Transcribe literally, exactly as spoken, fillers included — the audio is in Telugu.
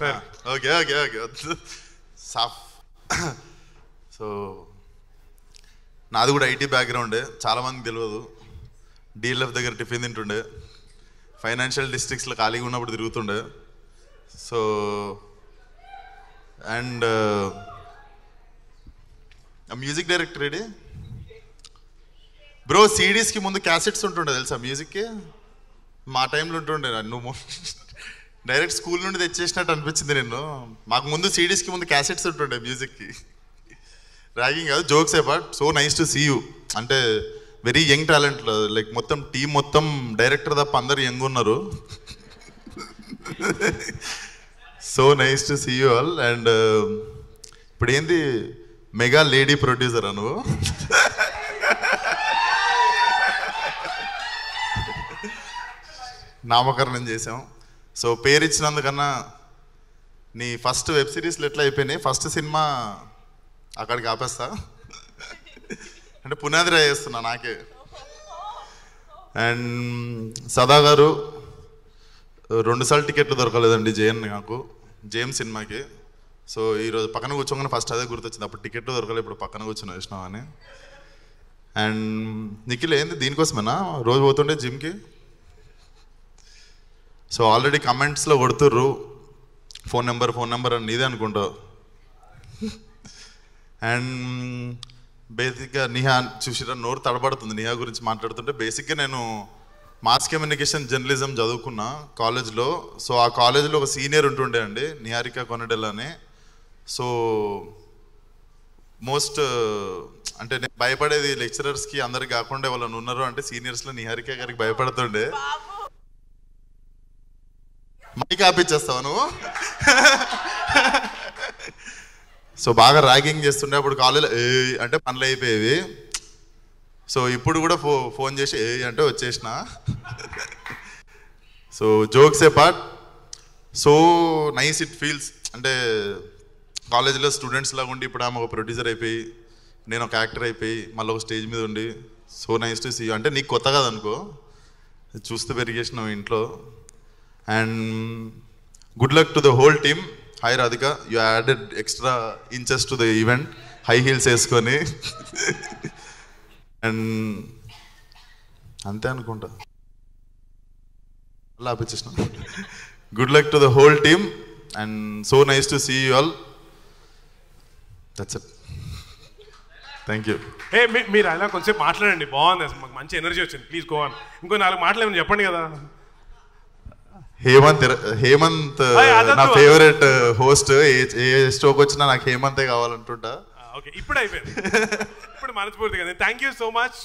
sir. Ah, okay, okay, okay. Saf. So, naadu kuda I T background. Chaala mandi telvadu. D L F daggara tiffin tintunde. Financial districts lo khaliga unnappudu tirugutunde. So, and uh, a music director edi. Bro, C Ds ki mundu cassettes untunde telusa music ki. మా టైంలో ఉంటుండే నువ్వు డైరెక్ట్ స్కూల్ నుండి తెచ్చేసినట్టు అనిపించింది నేను. మాకు ముందు సీడీస్కి ముందు క్యాసెట్స్ ఉంటుండే మ్యూజిక్కి. ర్యాగింగ్ కాదు, jokes apart. So nice to see you. అంటే వెరీ యంగ్ టాలెంట్, లైక్ మొత్తం టీం మొత్తం డైరెక్టర్ తప్ప అందరు యంగ్ ఉన్నారు. So nice to see you all. And ఇప్పుడు ఏంది మెగా లేడీ ప్రొడ్యూసరా నువ్వు? నామకరణం చేసాం. సో పేరు ఇచ్చినందుకన్నా నీ ఫస్ట్ వెబ్ సిరీస్లు ఎట్లా అయిపోయినాయి? ఫస్ట్ సినిమా అక్కడికి ఆపేస్తా, అంటే పునాది రాయేస్తున్నా నాకే. అండ్ సదా గారు రెండుసార్లు టికెట్లు దొరకలేదండి జేఎన్ నాకు, జేఎం సినిమాకి. సో ఈరోజు పక్కన కూర్చోగానే ఫస్ట్ అదే గుర్తొచ్చింది, అప్పుడు టికెట్లు దొరకలేదు ఇప్పుడు పక్కన కూర్చున్నా విష్ణామని. అండ్ నిఖిల్ ఏంది దీనికోసమేనా రోజు పోతుండే జిమ్కి? సో ఆల్రెడీ కమెంట్స్లో కొడుతుర్రు ఫోన్ నెంబర్ ఫోన్ నెంబర్ అని, నీదే అనుకుంటా. అండ్ బేసిక్గా నిహా చూసిరా నోరు తడబడుతుంది నిహా గురించి మాట్లాడుతుంటే. బేసిక్గా నేను మాస్ కమ్యూనికేషన్ జర్నలిజం చదువుకున్నా కాలేజ్లో. సో ఆ కాలేజ్లో ఒక సీనియర్ ఉంటుండే అండి, నిహారిక కొనిడెలా అని. సో మోస్ట్ అంటే నేను భయపడేది లెక్చరర్స్కి అందరికి కాకుండా వాళ్ళని ఉన్నారు అంటే సీనియర్స్లో నిహారిక గారికి భయపడుతుండే. మైక్ ఆపిచ్చేస్తావు నువ్వు. సో బాగా ర్యాగింగ్ చేస్తుండే అప్పుడు కాలేజ్ ఏ అంటే పనులు అయిపోయేవి. సో ఇప్పుడు కూడా ఫో ఫోన్ చేసి ఏ అంటే వచ్చేసిన. So jokes apart. So nice it feels, అంటే కాలేజీలో స్టూడెంట్స్ లాగా ఉండి ఇప్పుడు ఆమె ఒక ప్రొడ్యూసర్ అయిపోయి, నేను ఒక యాక్టర్ అయిపోయి, మళ్ళీ ఒక స్టేజ్ మీద ఉండి. So nice to see. అంటే నీకు కొత్త కాదనుకో, చూస్తూ పెరిగేసినావు ఇంట్లో. And good luck to the whole team. Hi Radhika, you added extra inches to the event. High heels eskoni. And ante anukunta alla apichesna. Good luck to the whole team and so nice to see you all. That's it. Thank you. Hey, మీరు అలా కొంచెం మాట్లాడండి, బాగుంది అసలు, మాకు మంచి ఎనర్జీ వచ్చింది. Please go on. ఇంకో నాలుగు మాటలేమని చెప్పండి కదా. హేమంత్ హేమంత్ నా ఫేవరెట్ హోస్ట్. ఏ స్టోక్ వచ్చినా నాకు హేమంతే కావాలంటుంటా. ఓకే, ఇప్పుడు అయిపోయింది, ఇప్పుడు మనస్ఫూర్తిగా థ్యాంక్ యూ సో మచ్.